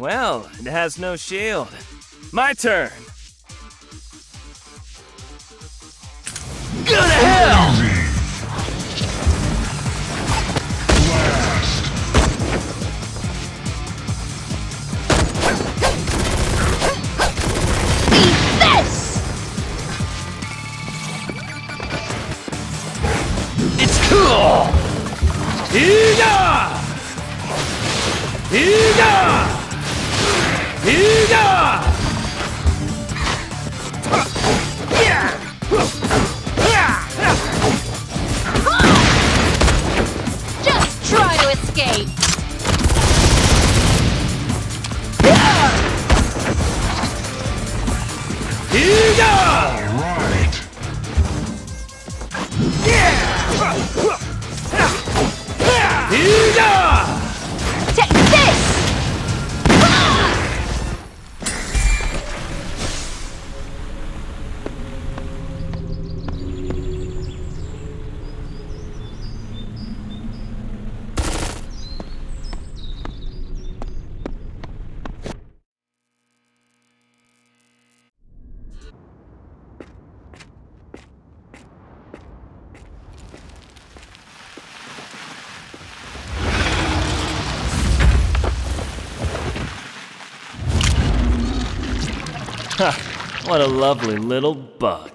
Well, it has no shield. My turn! Go to hell! What a lovely little bug.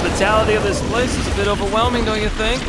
The reality of this place is a bit overwhelming, don't you think?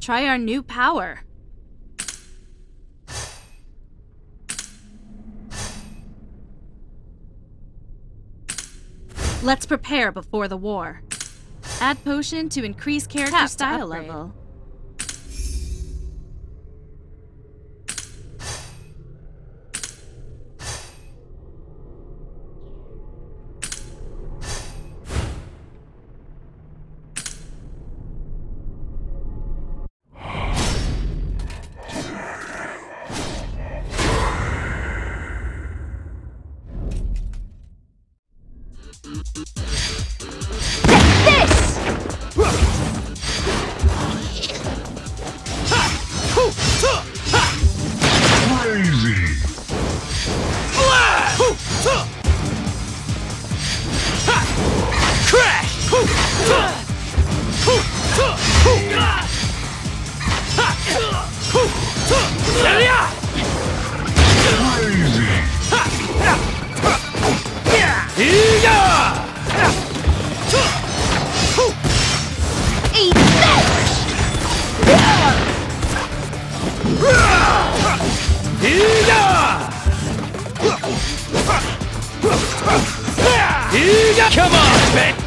Try our new power. Let's prepare before the war. Add potion to increase character style level. Come on, man!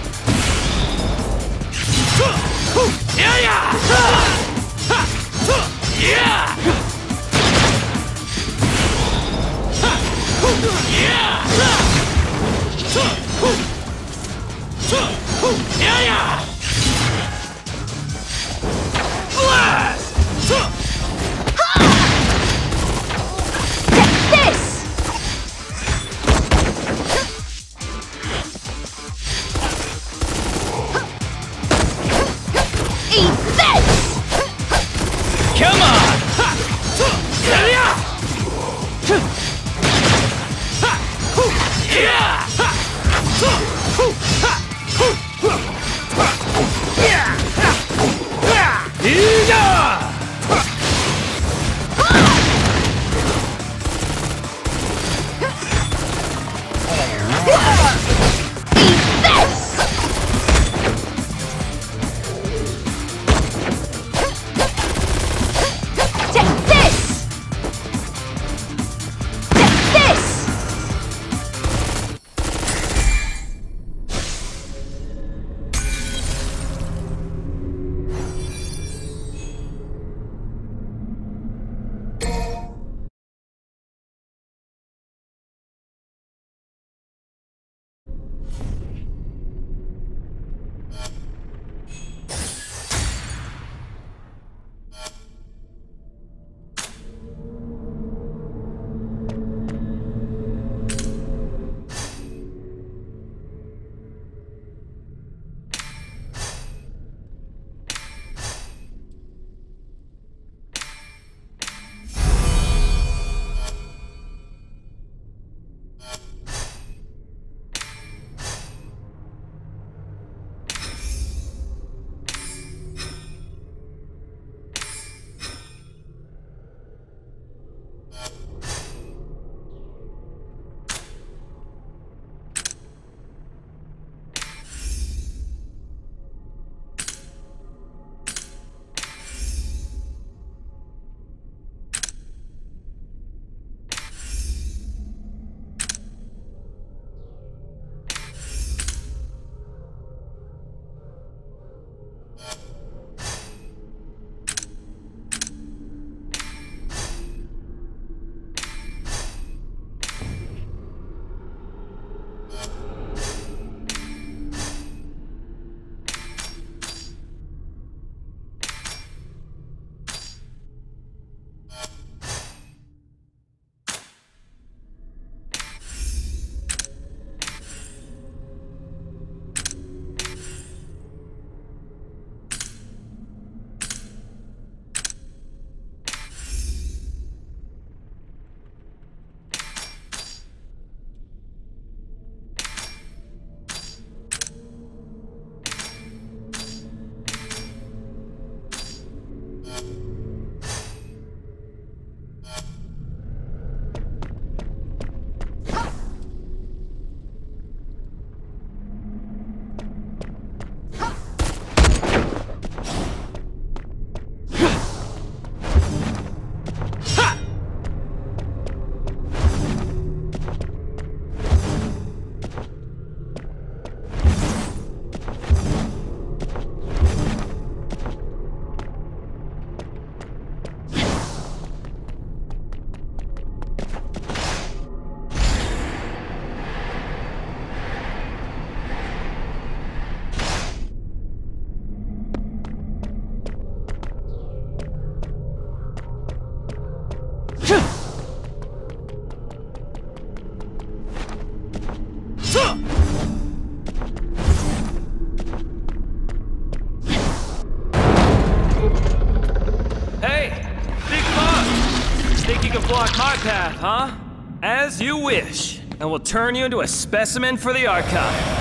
Path, huh? As you wish, and we'll turn you into a specimen for the archive.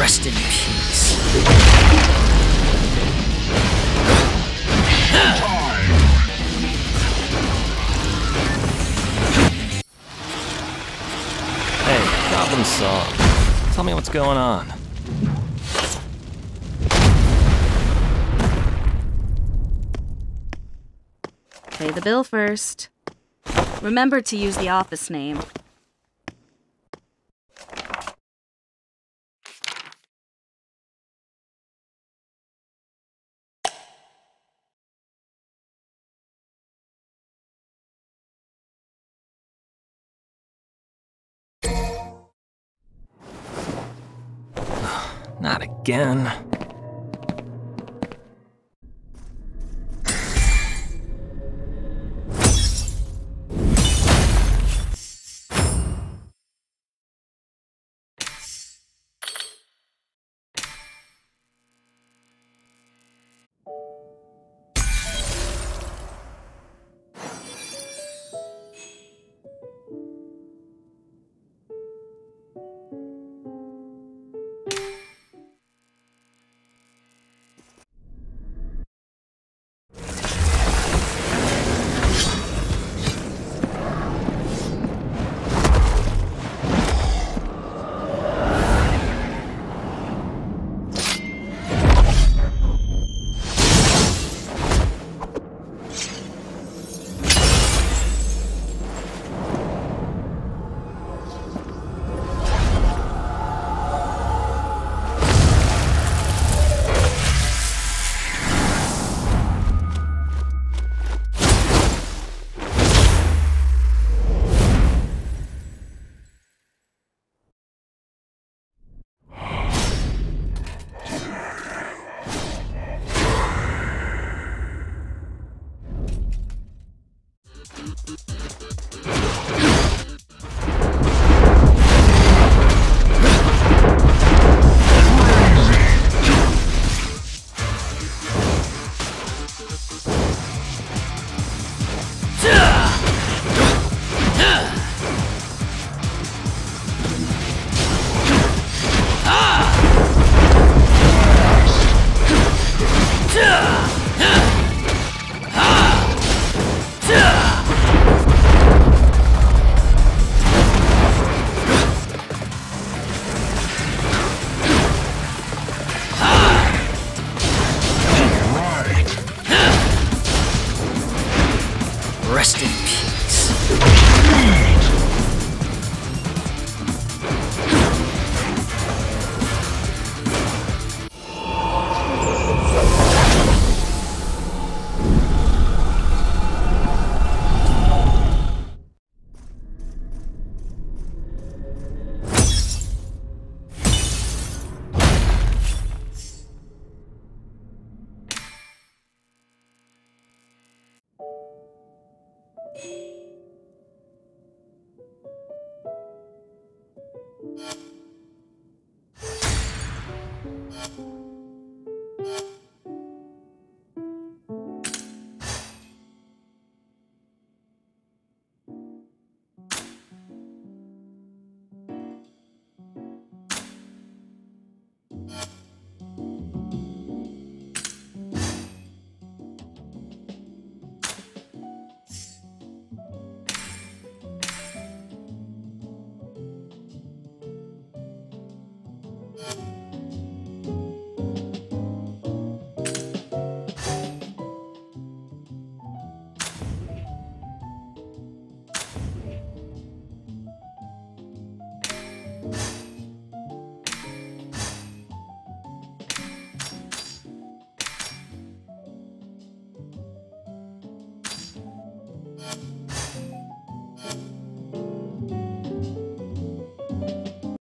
rest in peace. Hey, problem solved. Tell me what's going on. Pay the bill first. Remember to use the office name. Not again. Rest in peace.